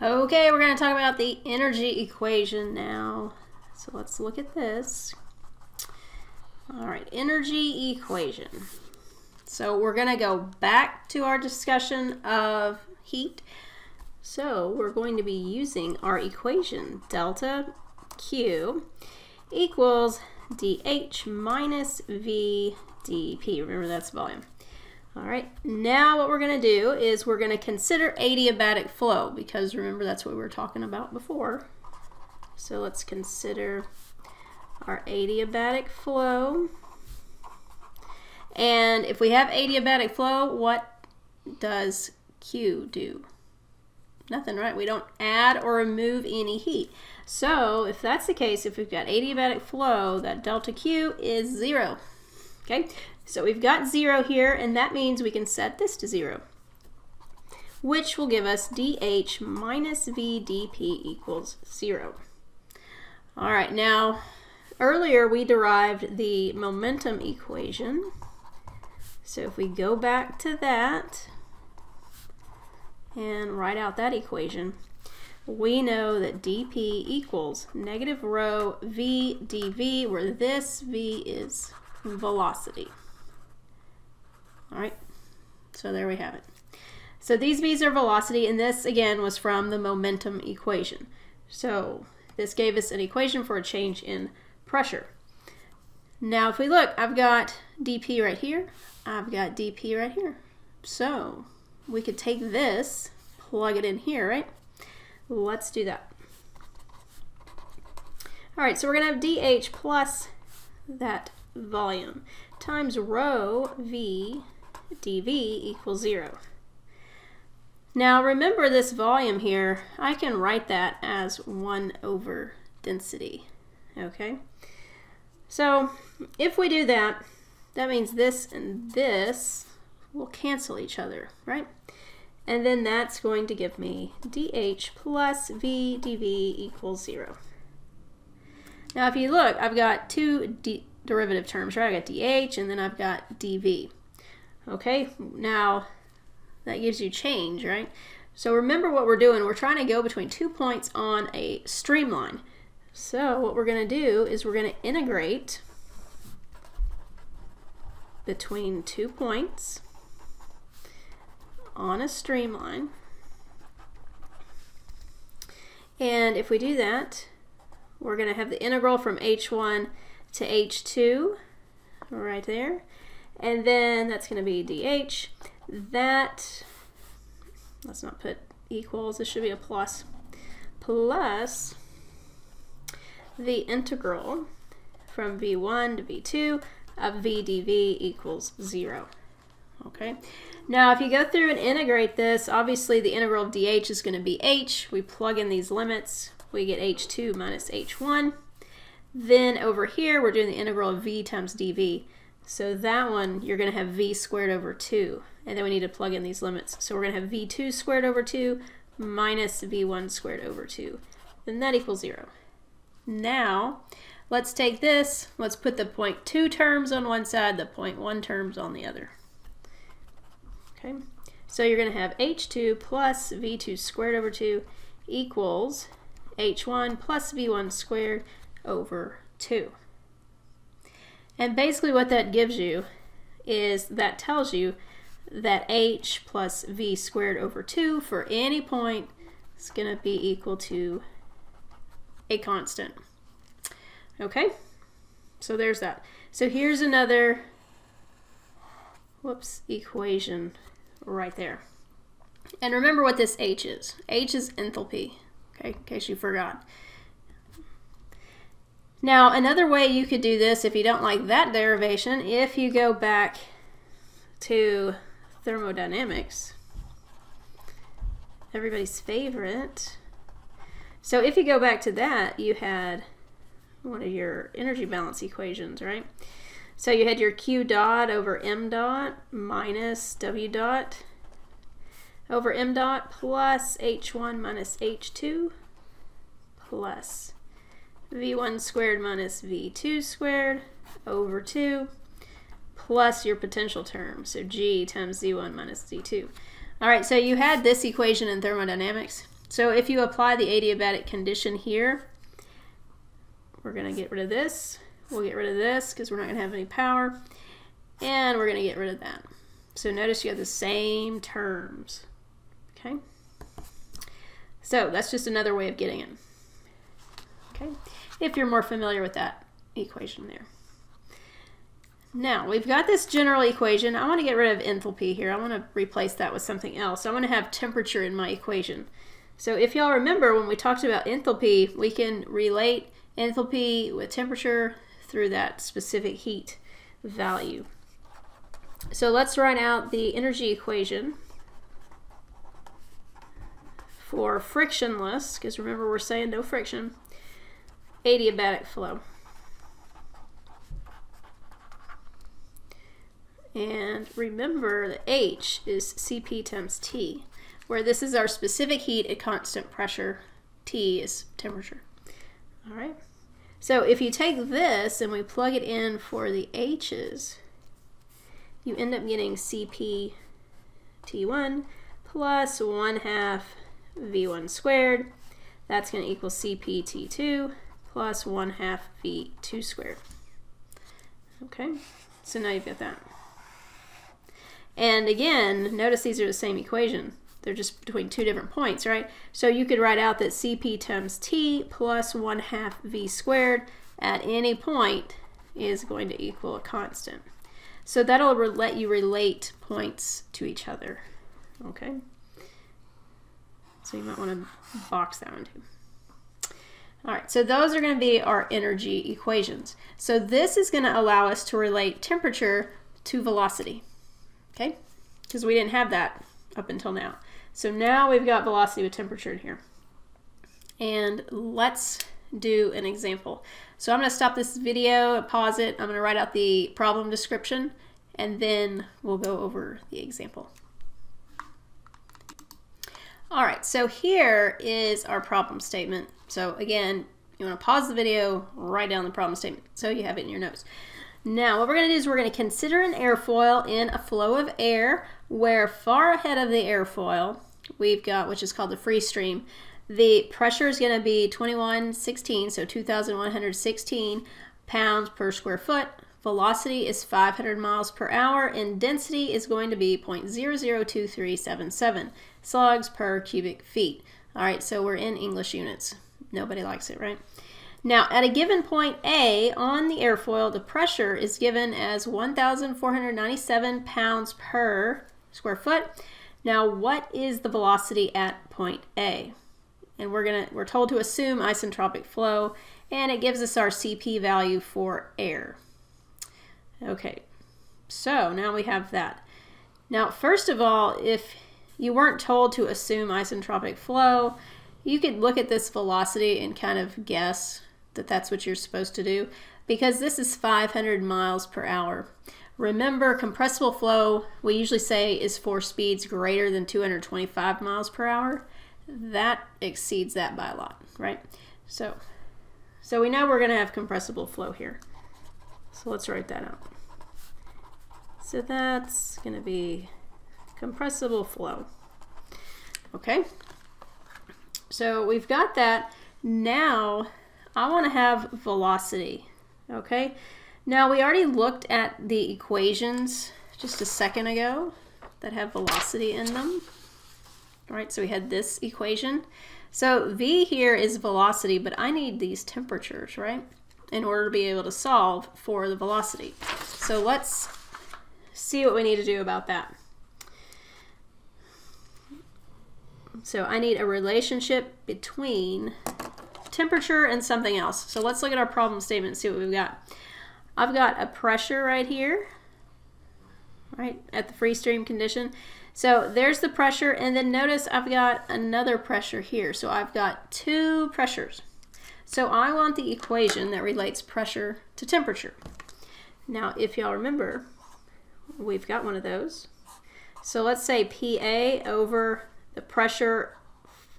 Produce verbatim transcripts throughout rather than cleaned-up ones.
Okay, we're going to talk about the energy equation now. So let's look at this. All right, energy equation. So we're going to go back to our discussion of heat. So we're going to be using our equation, delta Q equals dH minus V dP. Remember, that's volume. All right, now what we're going to do is we're going to consider adiabatic flow, because remember, that's what we were talking about before. So let's consider our adiabatic flow. And if we have adiabatic flow, what does Q do? Nothing, right? We don't add or remove any heat. So if that's the case, if we've got adiabatic flow, that delta Q is zero. Okay, so we've got zero here, and that means we can set this to zero, which will give us dH minus V dP equals zero. All right, now earlier we derived the momentum equation. So if we go back to that and write out that equation, we know that dP equals negative rho V dV, where this V is velocity. All right, so there we have it. So these V's are velocity, and this again was from the momentum equation. So this gave us an equation for a change in pressure. Now if we look, I've got dP right here, I've got dP right here. So we could take this, plug it in here, right? Let's do that. All right, so we're gonna have dH plus that volume times rho V dV equals zero. Now remember, this volume here, I can write that as one over density, okay? So if we do that, that means this and this will cancel each other, right? And then that's going to give me dH plus V dV equals zero. Now if you look, I've got two d derivative terms, right? I've got dH and then I've got dV. Okay, now that gives you change, right? So remember what we're doing, we're trying to go between two points on a streamline. So what we're gonna do is we're gonna integrate between two points on a streamline. And if we do that, we're gonna have the integral from H one to H two right there. And then that's gonna be dH. That, let's not put equals, this should be a plus, plus the integral from V one to V two of V dV equals zero. Okay, now if you go through and integrate this, obviously the integral of dH is going to be h. We plug in these limits, we get h two minus h one. Then over here we're doing the integral of v times dv. So that one you're going to have v squared over two, and then we need to plug in these limits. So we're going to have v two squared over two minus v one squared over two. Then that equals zero. Now let's take this, let's put the zero point two terms on one side, the zero point one terms on the other. Okay, so you're going to have h two plus v two squared over two equals h one plus v one squared over two. And basically what that gives you is that tells you that h plus v squared over two for any point is going to be equal to a constant. Okay, so there's that. So here's another whoops equation right there. And remember what this H is. H is enthalpy, okay, in case you forgot. Now another way you could do this, if you don't like that derivation, if you go back to thermodynamics, everybody's favorite. So if you go back to that, you had one of your energy balance equations, right? So you had your Q dot over M dot minus W dot over M dot plus H one minus H two plus V one squared minus V two squared over two plus your potential term, so G times Z one minus Z two. All right, so you had this equation in thermodynamics. So if you apply the adiabatic condition here, we're going to get rid of this. We'll get rid of this because we're not going to have any power. And we're going to get rid of that. So notice you have the same terms. Okay? So that's just another way of getting it. Okay? If you're more familiar with that equation there. Now, we've got this general equation. I want to get rid of enthalpy here. I want to replace that with something else. I want to have temperature in my equation. So if y'all remember, when we talked about enthalpy, we can relate enthalpy with temperature through that specific heat value. So let's write out the energy equation for frictionless, because remember we're saying no friction, adiabatic flow. And remember the H is C P times T, where this is our specific heat at constant pressure. T is temperature. All right. So if you take this and we plug it in for the H's, you end up getting C P T one plus one half V one squared. That's going to equal C P T two plus one half V two squared. Okay, so now you've got that. And again, notice these are the same equation. They're just between two different points, right? So you could write out that C P times T plus one half V squared at any point is going to equal a constant. So that'll let you relate points to each other, okay? So you might want to box that one too. All right, so those are going to be our energy equations. So this is going to allow us to relate temperature to velocity. Okay, because we didn't have that up until now. So now we've got velocity with temperature in here. And let's do an example. So I'm going to stop this video, pause it. I'm going to write out the problem description, and then we'll go over the example. All right, so here is our problem statement. So again, you want to pause the video, write down the problem statement so you have it in your notes. Now, what we're going to do is we're going to consider an airfoil in a flow of air where far ahead of the airfoil, we've got, which is called the free stream, the pressure is going to be twenty-one sixteen, so two thousand one hundred sixteen pounds per square foot. Velocity is five hundred miles per hour, and density is going to be zero point zero zero two three seven seven slugs per cubic feet. All right, so we're in English units. Nobody likes it, right? Now, at a given point A on the airfoil, the pressure is given as one thousand four hundred ninety-seven pounds per square foot. Now, what is the velocity at point A? And we're gonna we're told to assume isentropic flow, and it gives us our C P value for air. Okay, so now we have that. Now, first of all, if you weren't told to assume isentropic flow, you could look at this velocity and kind of guess that that's what you're supposed to do, because this is five hundred miles per hour. Remember, compressible flow, we usually say, is for speeds greater than two hundred twenty-five miles per hour. That exceeds that by a lot, right? So, so we know we're going to have compressible flow here. So let's write that out. So that's going to be compressible flow. Okay. So we've got that. Now I want to have velocity, okay? Now we already looked at the equations just a second ago that have velocity in them. All right, so we had this equation. So V here is velocity, but I need these temperatures, right, in order to be able to solve for the velocity. So let's see what we need to do about that. So I need a relationship between temperature and something else. So let's look at our problem statement and see what we've got. I've got a pressure right here, right, at the free stream condition. So there's the pressure, and then notice I've got another pressure here. So I've got two pressures. So I want the equation that relates pressure to temperature. Now, if y'all remember, we've got one of those. So let's say P A over the pressure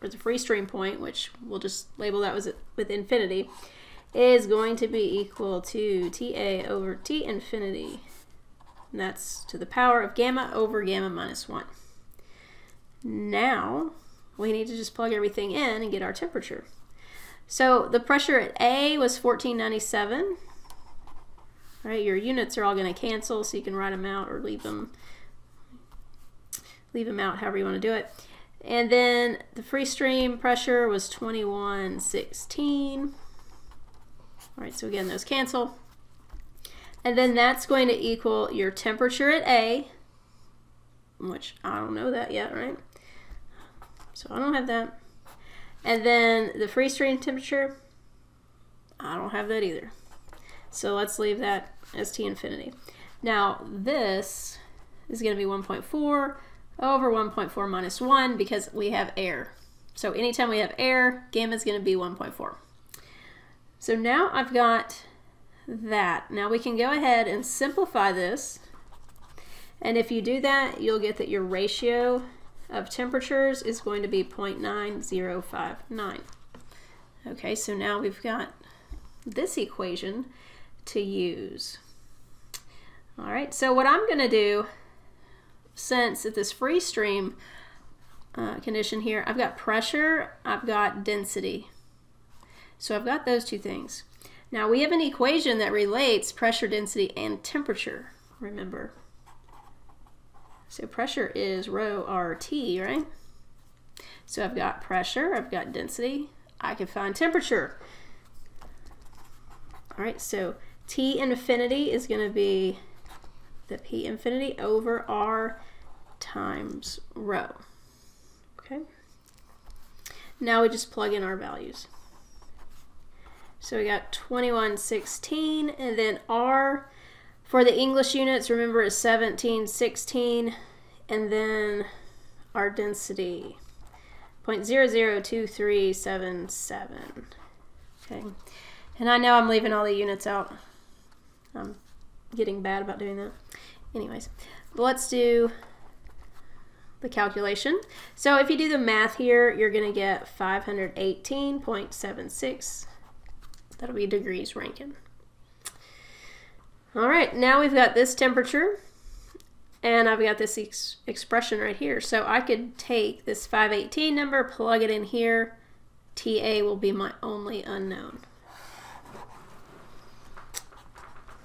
for the free stream point, which we'll just label that was with infinity, is going to be equal to T A over T infinity. And that's to the power of gamma over gamma minus one. Now, we need to just plug everything in and get our temperature. So the pressure at A was fourteen ninety-seven. All right, your units are all going to cancel, so you can write them out or leave them, leave them out, however you want to do it. And then the free stream pressure was twenty-one sixteen. All right, so again, those cancel. And then that's going to equal your temperature at A, which I don't know that yet, right? So I don't have that. And then the free stream temperature, I don't have that either. So let's leave that as T infinity. Now this is going to be one point four over one point four minus one because we have air. So anytime we have air, gamma is going to be one point four. So now I've got that. Now we can go ahead and simplify this. And if you do that, you'll get that your ratio of temperatures is going to be zero point nine zero five nine. Okay, so now we've got this equation to use. All right, so what I'm going to do, since at this free stream uh, condition here, I've got pressure, I've got density. So I've got those two things. Now we have an equation that relates pressure, density, and temperature, remember. So pressure is rho RT, right? So I've got pressure, I've got density, I can find temperature. All right, so T infinity is going to be the P infinity over R times rho. Okay. Now we just plug in our values. So we got twenty-one sixteen, and then R for the English units, remember, is seventeen sixteen, and then our density, zero point zero zero two three seven seven. Okay, and I know I'm leaving all the units out. I'm getting bad about doing that. Anyways, but let's do the calculation. So if you do the math here, you're going to get five hundred eighteen point seven six. That'll be degrees Rankine. All right, now we've got this temperature, and I've got this ex expression right here. So I could take this five eighteen number, plug it in here. T A will be my only unknown.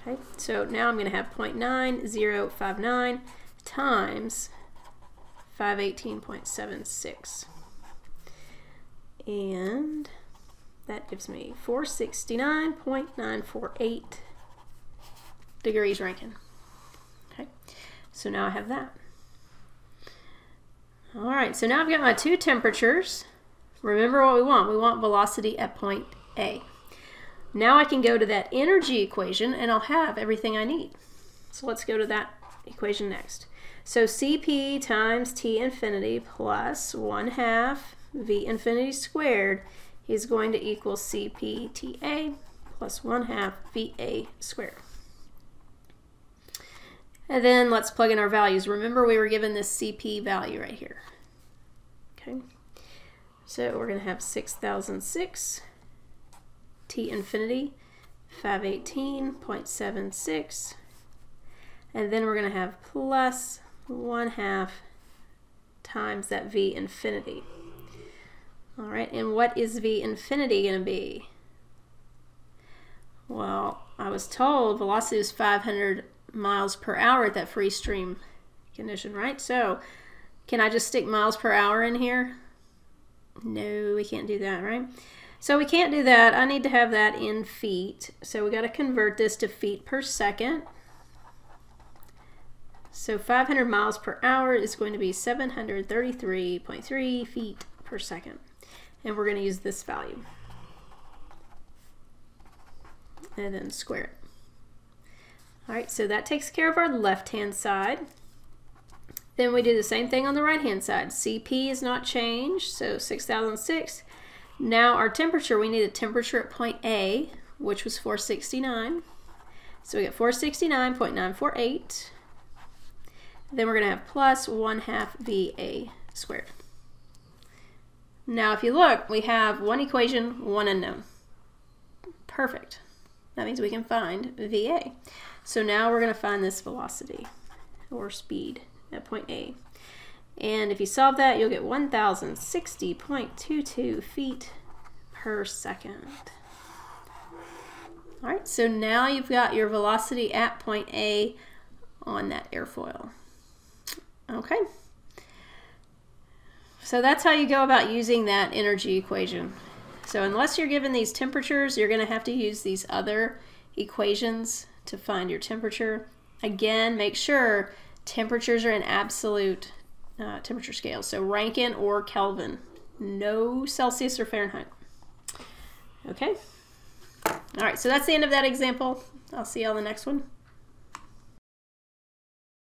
Okay, so now I'm going to have zero point nine zero five nine times five eighteen point seven six. And that gives me four sixty-nine point nine four eight degrees Rankine. Okay, so now I have that. All right, so now I've got my two temperatures. Remember what we want. We want velocity at point A. Now I can go to that energy equation, and I'll have everything I need. So let's go to that equation next. So C P times T infinity plus one half V infinity squared is going to equal C P T A plus one half V A squared. And then let's plug in our values. Remember, we were given this C P value right here. Okay, so we're going to have six thousand six, T infinity, five eighteen point seven six, and then we're going to have plus one half times that V infinity. All right, and what is V infinity going to be? Well, I was told velocity is five hundred miles per hour at that free stream condition, right? So can I just stick miles per hour in here? No, we can't do that, right? So we can't do that. I need to have that in feet. So we got to convert this to feet per second. So five hundred miles per hour is going to be seven hundred thirty-three point three feet per second. And we're going to use this value. And then square it. All right, so that takes care of our left-hand side. Then we do the same thing on the right-hand side. C P is not changed, so six thousand six. Now our temperature, we need a temperature at point A, which was four sixty-nine. So we get four sixty-nine point nine four eight. Then we're going to have plus one half V A squared. Now, if you look, we have one equation, one unknown. Perfect. That means we can find V A. So now we're going to find this velocity or speed at point A. And if you solve that, you'll get one thousand sixty point two two feet per second. All right, so now you've got your velocity at point A on that airfoil. Okay. So that's how you go about using that energy equation. So unless you're given these temperatures, you're going to have to use these other equations to find your temperature. Again, make sure temperatures are in absolute uh, temperature scales. So Rankine or Kelvin, no Celsius or Fahrenheit. Okay. All right, so that's the end of that example. I'll see you on the next one.